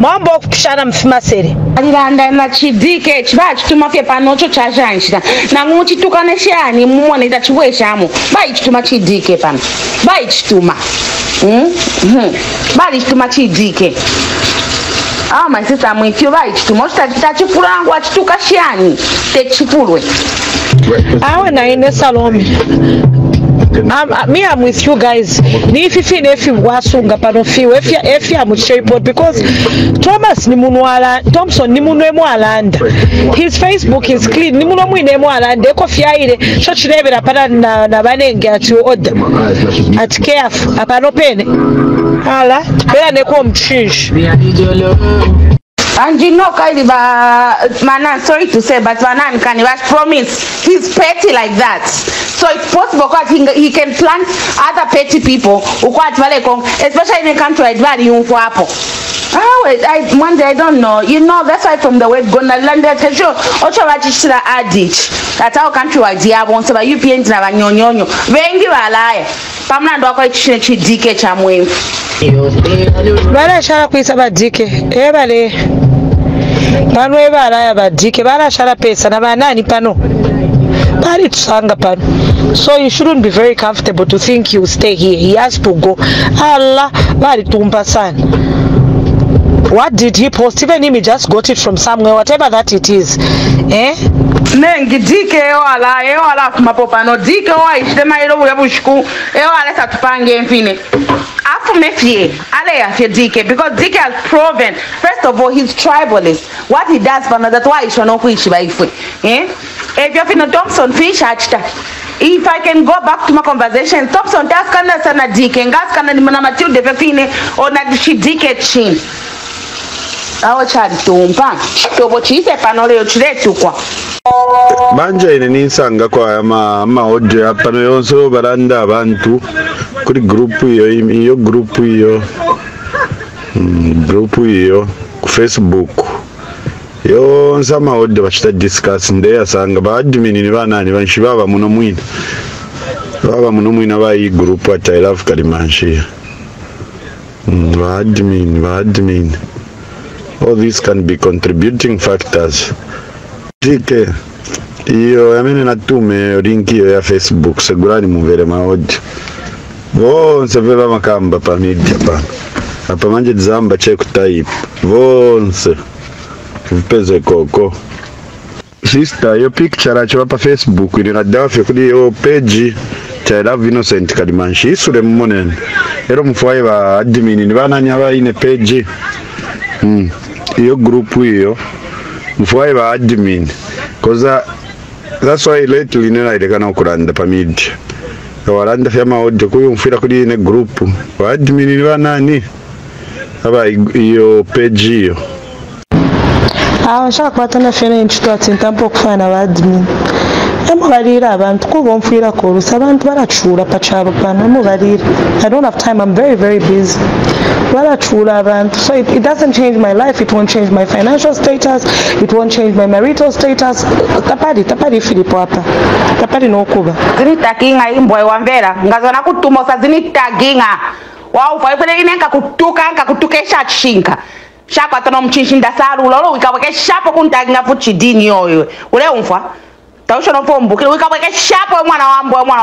Mwabok Shanam Fima Seri. And then she decayed batch to Mafia Panocho Chajanshita. Namuchi took an Asian, money that way, Shamu. Bite to Machi decay, bite to ma. Bite to Machi decay. Ah, my sister, I'm with you right. Tomorrow, that you put on what to Kashiani. Take you pull it. I want to in the salon. I'm with you guys. If you was unga panofi, if you are much report because Thomas Nimunwala, Thompson Nimunemo Aland. His Facebook is clean. Nimunomu Nemo Aland. Ekofiaide. Church never apana na banenge atu od at KF apanopen. Hala, bela neko mchinsh. And you know, Kaliba, Manan, sorry to say, but Manan can promise he's petty like that. So it's possible that he can plant other petty people, especially in a country like that. Oh, I one day I don't know. You know, that's why from the word gonna land that show. Ocho Rachishra Adich. That's our country was here once about UPND Navanyonyo. Vengi Walaya. Pamna Doko Chichi Dike Chamwe. Bala Shara Pisa Badike. Ebale. Manueva Laya Badike. Bala Shara Pesa Navanani Pano. So you shouldn't be very comfortable to think you stay here. He has to go. Allah Baritumpasan. What did he post? Even him, he just got it from somewhere, whatever that it is. Eh? Nengi dike eoala kumapopano dike oa ishtema ilo uyabushku eoala satupange mfine afu mefie ale yafie dike because dike has proven first of all he's tribalist what he does for another why ishonoku ishiba ifwe. Eh? If you're in a Thompson fish hatchta. If I can go back to my conversation, Thompson that's kana sana dike ngaskana ni mwana Matilde fefine ona shi dike chini. Our child tumpa tobo chise panole chiletukwa manja inenisanga kwa maodya pano yonso baranda abantu kuri group iyo ku Facebook yo nsama odya bachita discuss ndeya sanga ba admin ni banani banshibaba muno mwina bayi group at I love Kalimanshi ba admin all these can be contributing factors. Dike, io amene natume rinkiyo ya Facebook segurani muvere maodi. Vonse veva makamba pa media pa. Apa manje dzamba cheku type. Vonse. Vipeze koko. Sister, yo picture acho pa Facebook ina dafyo kuli yo page cha love innocent Kalimanshi isure mumonene. Ero mfuwa admin ni bana nyaba ine page. Iyo group hiyo mfuwa iwa admin koza that's why lately nila ilekana ukulanda pamidi walanda fiyama ojo kuyo mfira kuli ine group wa admin iliwa nani haba iyo page hiyo awashaka kubatana fiyana nchito atinta mpoku fana wa admin emugarira abantu ko bomfira ko rusabantu baracura pacaro pana mugarira. I don't have time, I'm very busy. Baracura abantu, so it doesn't change my life, it won't change my financial status, it won't change my marital status. Tapari Filipo hapa. Tapari no kuba. Zini takinga imboe wambera, ngazona kutumosa zini taginga. Wao fayepele inenka kutuka anka kutukesha chinga. Shaka tono mchinshinda saru lolo ikabake shapo kuntaginga fuchidini yoyo. Ule umfa. Taushono pombu kile wikabweke shapo mwana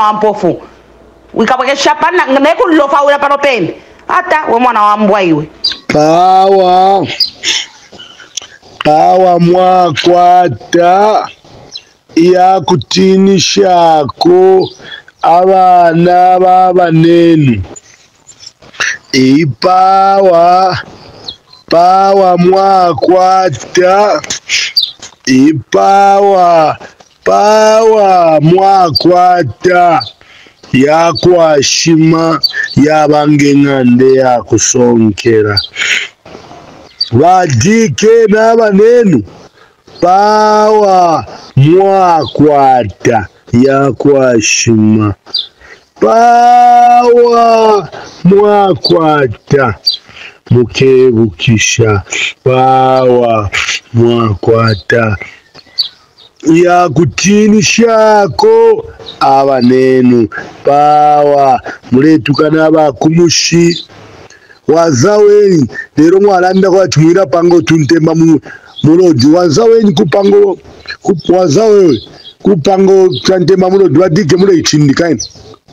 wa mpofu wikabweke shapa na neku lofa wala panopende hata we mwana wa mbwa iwe kawa mwakwata ya kutinishako abana babanenu pawa mwakwata pawa mwakwata ya kwashima ya bangengande ya kusonkera badike nabanenu pawa mwakwata ya kwashima pawa mwakwata mukebukisha pawa mwakwata ya kutinishako abanenu pawa muletukana bakumushi wazaweni lero mwalanda kwatumira pango tuntemba mulodi wazaweni kupango wazaweni kupango tuntemba mulodi wadike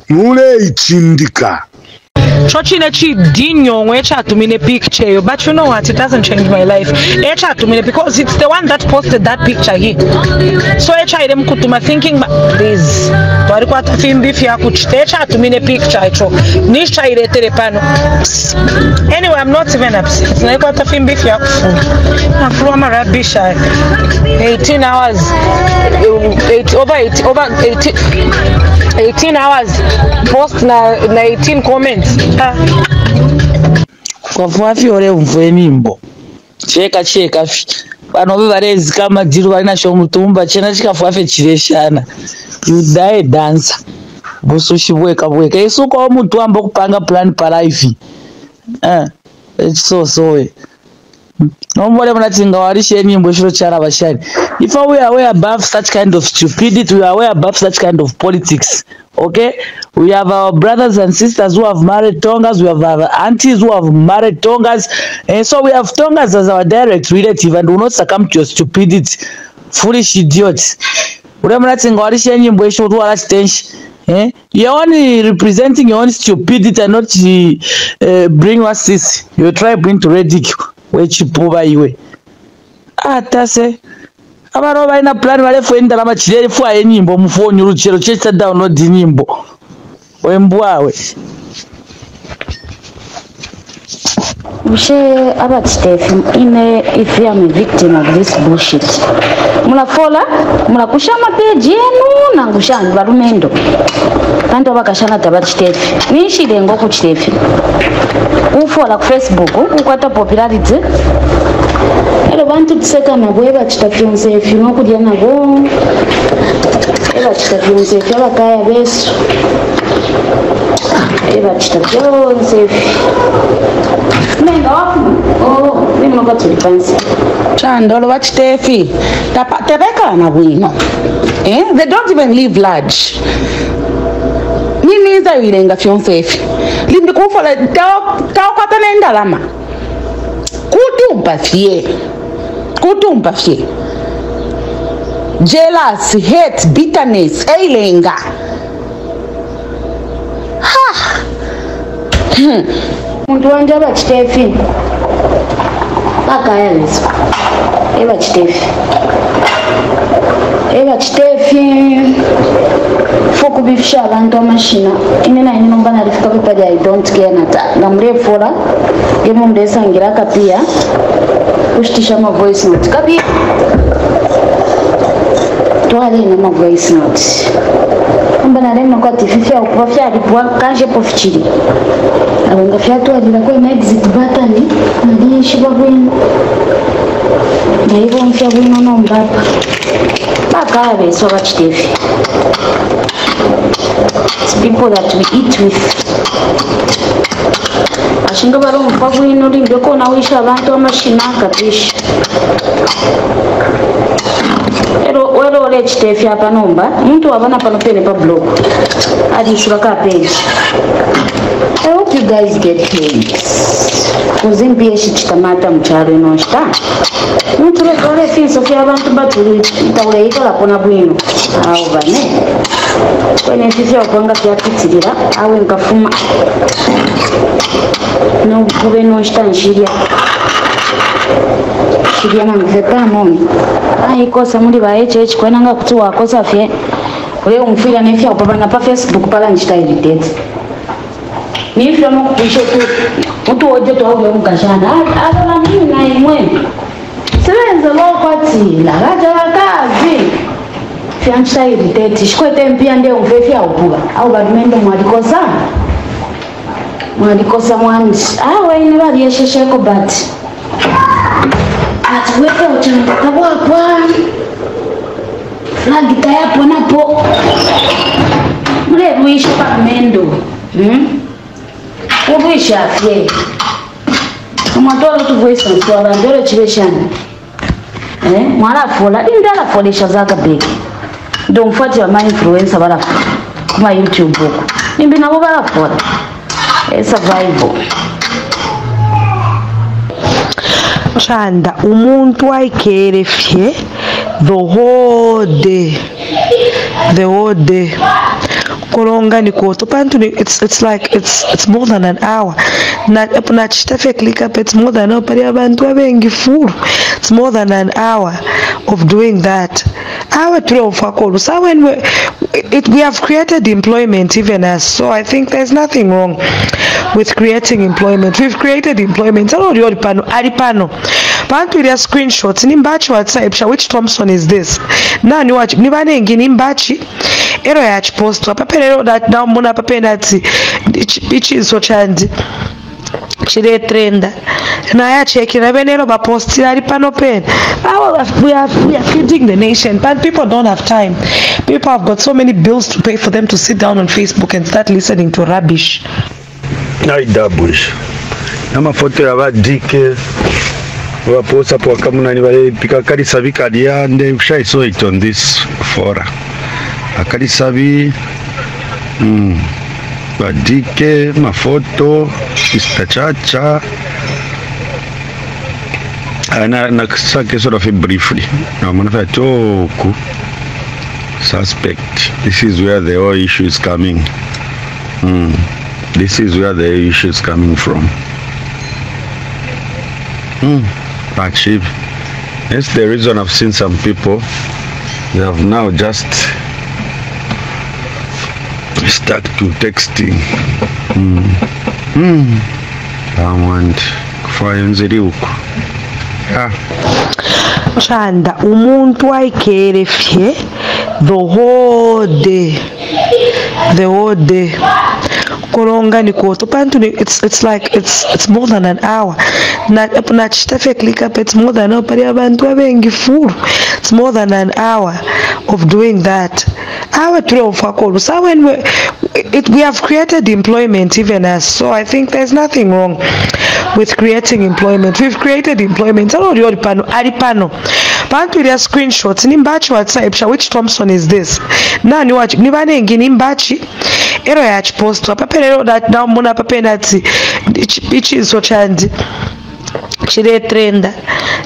mule ichindika Chochine chi dinyo echa tumine picture, but you know what? It doesn't change my life. Echa tumine because it's the one that posted that picture here. So echa idem kutuma thinking, please. Twari kwa tafimbi fya kuchite echa tumine picture echo. Nisha iretere pano. Anyway, I'm not even upset. Twari kwa tafimbi fya kufu. Na fluwa marabisha. 18 hours. Over 18 hours. Post na 18 comments. Kwa fuafi ole mfwe mimbo cheka vanobe varezi kama dziri varina shomutumba chena chikafuafe chireshana yudae danza busushibwekabweka isukawo mutu ambo kupanga plan paraifi echisosowe nombole munati ngawarishe mimbo shiro chara vashari. If we are aware above such kind of stupidity, we are aware above such kind of politics. Okay, we have our brothers and sisters who have married Tongas, we have our aunties who have married Tongas, and so we have Tongas as our direct relative and will not succumb to your stupidity, foolish idiots. You're only representing your own stupidity and not bring us this. You try to bring to ridicule, which you prove you. Ah, that's it. Abaro baina plan wale fuenda la machirele fuwa enyimbo mfonyo ruchero chesta download nyimbo wembwawe mshe about Stephen ine if I am a victim of this bullshit munafola munakushama page yenu nangushani barumendo kandi abakashana tabat Stephen nishi dengo ku Stephen ufola ku Facebook ukwata popularity. I want to take a way back to the if you know, could you not go? They don't even live large. Means I will end your faith. Leave the cool for a dog. Kutumba fie. Jealous, hate, bitterness, ailenga. Ha! Mtu wanja bachitefi. Baka ya nisu. Bachitefi. Eba Chitefi Fuku bifisha abantu amashina Imena inino mbana rifika pipadi I don't care nata Namre fora Gemu mdesa ngiraka pia Kushtisha ma voice note Kapi Tuwale ina ma voice note Mbana reno kwa tififia ukufafia alipuwa kanje pofichiri Awangafia tuwa lilakwe na exit batani Nadine shibabuinu Na hivyo mfiabuinu na mbapa Bakare, so much TV. It's people that we eat with. Ashinga baro mpavu inuri ndeko na wisha abantu amashina kapishi. Ero wero ole TV hapa nomba, mtu abana panopene pa blog. Adi shuraka page. I hope you guys get paid. Kuzimbi eshi chitamata mchari no shita. Mtu rekore finso kia abantu baturi itawule hiko la pona buinu. Awa ne. Kwenye fifi ya upanga kia kitidira. Awe mkafuma. Na ukube no shita nshiria. Shiria na mfeta moni. Hiko samuli wa HH kwenye nga kutuwa kosa fie. Kule umfira nefi ya upapana pa Facebook pala nshita irritati. Ni hivyo mwa kupisho tu mtu oje tu hau ya mkashana Adala mimi na imwe Silenze lopati Lagaja wakazi Fianchita iriteti Shkwete mpia ndia mfefi ya upuga Au badumendo mwadikosa Mwadikosa mwandishi Awe inibali ya shesheko bati Atuwepe uchanga Kwa Lagita ya ponapo Mule mwisho pamendo Kubuisha afye Mwatoa lutu voice mtuwa randole chileshani Mwala fola, ni mdala folesha zaka beki Ndo mfati wa ma-influencer wala fola Kuma YouTube huku Nimbina wala fola Survival Shanda, umuntu wa ikerefye The whole day It's like it's more than an hour. It's more than an hour of doing that. So when we have created employment even as so I think there's nothing wrong with creating employment. We've created employment. Pantu ya screenshots ni mbachi wa type which Thompson is this na ni wachi ni bane ngini mbachi ero ya chiposto papelero that down mona papenati ichi so chandi chire trenda na ya cheki na benero ba posti ali pano pen we are feeding the nation but people don't have time people have got so many bills to pay for them to sit down on Facebook and start listening to rubbish na idabush na mafoto ya ba dike waposa po kamuna ni wale pikakari sabi kadia nde mshai saw it on this fora akari sabi badike mafoto istachacha ana kusake sort of briefly na mnafa choku suspect this is where the whole issue is coming this is where the issue is coming from Achieve. That's the reason I've seen some people they have now just stuck to texting. Chanda umuntu aikerefye the whole day. It's like it's more than an hour. It's more than an hour of doing that. So when we have created employment even as so I think there's nothing wrong with creating employment. We've created employment. Pantu ya screenshots ni mbachi wa type which Thompson is this na ni wachi ni bane ngini mbachi ero ya chiposto papelero that down mona papenati ichi so chandi chire trenda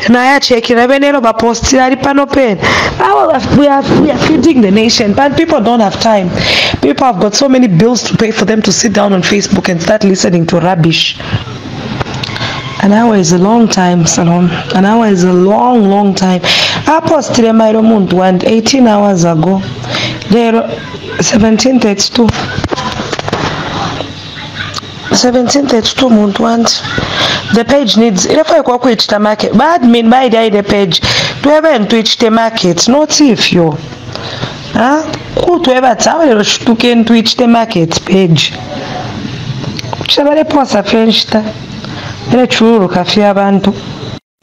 na ya cheki na benero ba posti ali pano pen we are feeding the nation but people don't have time people have got so many bills to pay for them to sit down on Facebook and start listening to rubbish An hour is a long time, Salon. An hour is a long, long time. I posted my room 18 hours ago. There 1732. 1732 month one. The page needs if I go to the market. But mean by the page to ever twitch the market, not if you who to ever tell to can twitch the market page. Shabare posa French. Churu kafia bantu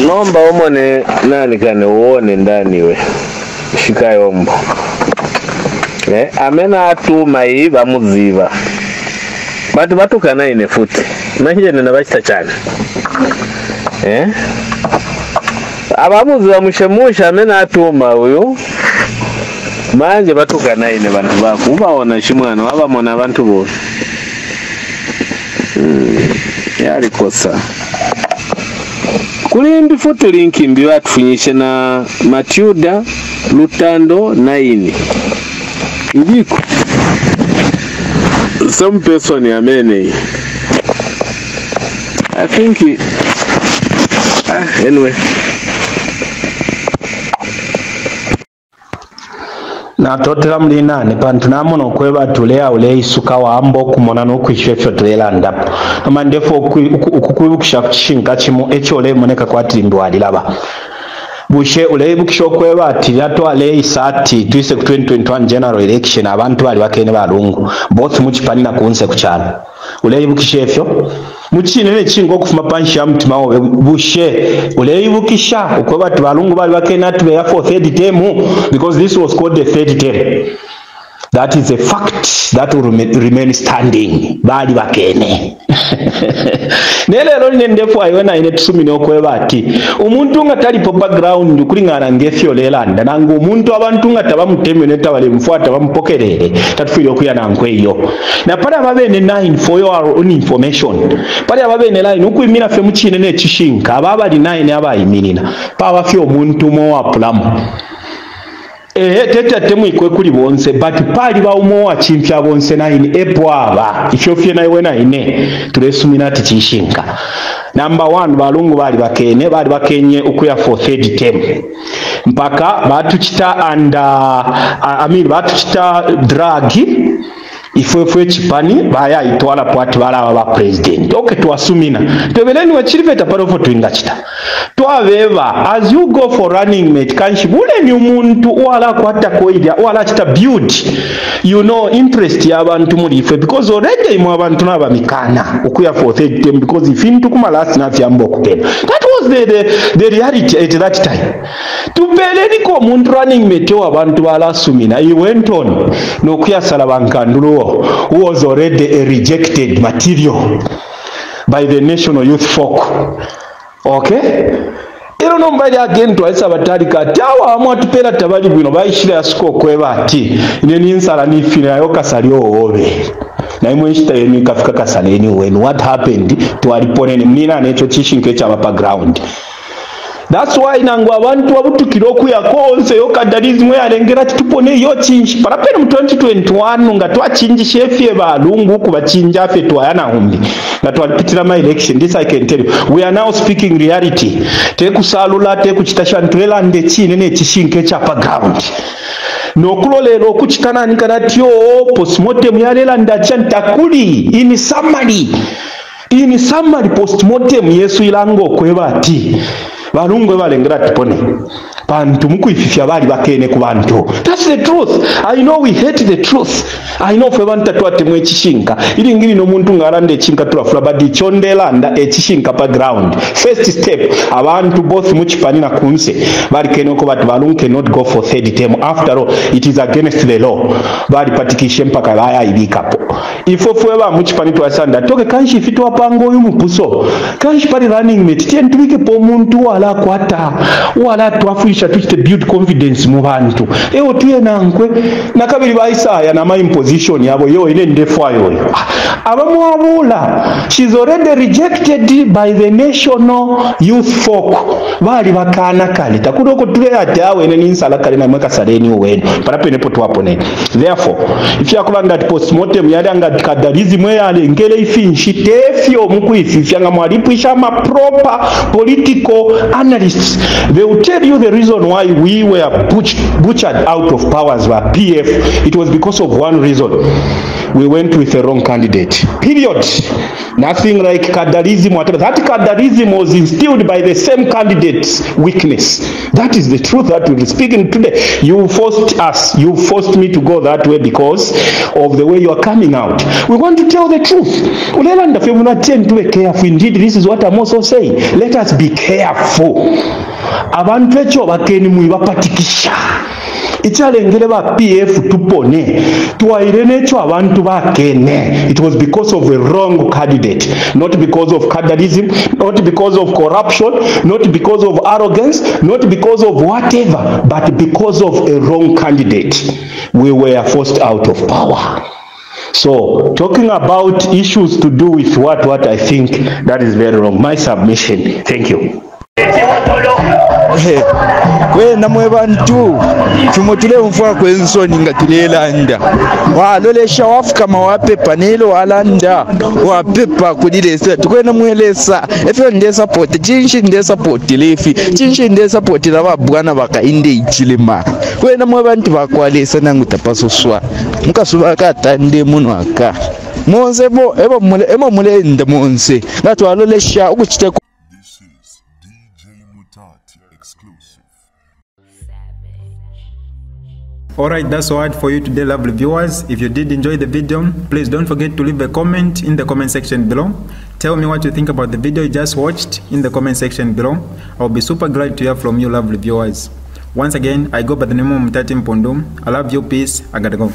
nomba omone nani kane uone ndaniwe shikayombo amena atuma iva muziva batu batukana ine futi nahije ninabachita cyane abamuziva mushemusha amena atuma uyu manje batukana ine bantu bako ubaona shimwana wabamona abantu bo yari kosa kuri ndi foto link mbi batufunyishe na Matiuda Lutando 9 ndiko some person ya mene I think he... anyway na totela mli nane pantu namono kweba tulea ule isuka wa ambo kumonano kuishwefyo tulea ndapo ama ndefo ukukwibu kishakushinka chimu echo ule moneka kwa ati mbiwa adilaba bushe ule ibu kisho kweba ati yato ale isati tuise 2021 general election abantu wali wake ene walungu both mchipani na kuunse kuchana ule ibu kishefyo mchini nene chingo kufumapanshi ya mtu mawe bushe ule ibu kisha ukweba tuwalungu wali wake ene atuwe ya for third term because this was called the third term that is a fact that will remain standing bali bakene nelelo nendefu ayona ine tusumine okweba ati umuntu nga talipo background kulingana ngefyo lelanda nangu umuntu abantu nga tabamutemyo netabale mfuata bamupokerere tatufire okuyana nkweyo na pale ababene 9 for your own information pale ababene 9 ukwimira fe mukine ne kishinka ababali 9 abayimirina pa bafyo omuntu mo apulamu teta temu ikwe kuri bonse but pali ba umo wa chimpya bonse na in epo aba ifyofye na iwe na ine tulesumina ati chishinka number 1 balungu bali bakenye ukuya for third term mpaka batuchita and I mean batuchita dragi ifwefwe chipani baya itwala pwati bala wa president okay tuwasumina tebeleni wachiliveta parofo tuingachita twaveva as you go for running mate kanshi bule ni umuntu wala kwata koidia wala chita build you know interest ya abantu muri ifwe because already mu abantu naba mikana ukuya for third term because if into kuma last na fyambo kupena that was the reality at that time tubeleni ko umuntu running mate wa abantu bala sumina he went on no kuya salabanka ndulo who was already a rejected material by the national youth folk. Okay? Ero no mbali again twaisa batalika tawa amwatu pela tabali bwino bayishira yasuko kweba ati nene insala nifira yokasali owobe na imwe shita yenu ikafika kasaleni wenu what happened to aliponene mnina necho chishinke cha background that's why nangwa abantu wabutukiroku ya konse yokadalizmu yalengera titupone yo chinji parapena mu 2021 nga twachinji shefye balungu kubachinja afe twayana humbi nga twalipitira my election this I can tell you we are now speaking reality tekusalula tekuchitashantrela ndechine ne chishinke cha background nokulolero kuchikana nikaratyo postmortem yalela ndachanta kuli in summary postmortem yesu ilango kwebati balungwe balengera tipone bantu mukwififya bali bakene ku bantu that's the truth I know we hate the truth I know fwe banta twatemwe chishinka ili ngiri no muntu ngarande chinka tulafula badi chondelanda echishinka pa ground first step abantu both muchipani na kunse bali kene ko batu balung cannot go for third term after all it is against the law bali patikishe mpaka baya ibikapo ifo fwe ba muchipani twasanda toke kanshi fitwa pango uyu mupuso kanshi pali running mate tien tubike po muntu wala kwata wala twafu tukicha tukite build confidence muhantu eo tuye nankwe nakabili baisaya na my imposition yabo yo ine ndefu ayo abamuabula she's already rejected by the national youth folk bali bakana kali takudoko tule atawe ene ninsala kali na mweka sareni uwenu parapenepo tuwapone therefore if ya kubanga postmortem yale anga kadalizi mwe yale ngele ifi nshitefyo mkwisi ifi anga mwalipu ishama proper political analysts they will tell you the reason why we were butchered out of powers by PF. It was because of one reason. We went with the wrong candidate. Period. Nothing like Kadarism. Whatever. That Kadarism was instilled by the same candidate's weakness. That is the truth that we're speaking today. You forced us. You forced me to go that way because of the way you are coming out. We want to tell the truth. Indeed, this is what I'm also saying. Let us be careful. Abantu echo bakeni muibapatikisha ichalengele ba PF tupone tuwairene echo abantu bakene. It was because of a wrong candidate, not because of cadarism, not because of corruption, not because of arrogance, not because of whatever, but because of a wrong candidate we were forced out of power. So, talking about issues to do with what I think, that is very wrong. My submission. Thank you. Kwe namwe bantu tumotule mfwa kwenzo ninga tulelanda walolesha wafuka mawape panelo walanda wapepa kudilesa tukwe namwelesa efe ndesa poti jinshi ndesa poti lefi jinshi ndesa poti lawa buwana waka inde ichilima kwe namwe bantu wakwalesa nangu tapasoswa mkasubaka tande munu waka monze bo ema mule enda monze natu walolesha ukuchite kwa Alright, that's all right for you today, lovely viewers. If you did enjoy the video, please don't forget to leave a comment in the comment section below. Tell me what you think about the video you just watched in the comment section below. I'll be super glad to hear from you, lovely viewers. Once again, I go by the name of Mutati Mpundu. I love you, peace, I gotta go.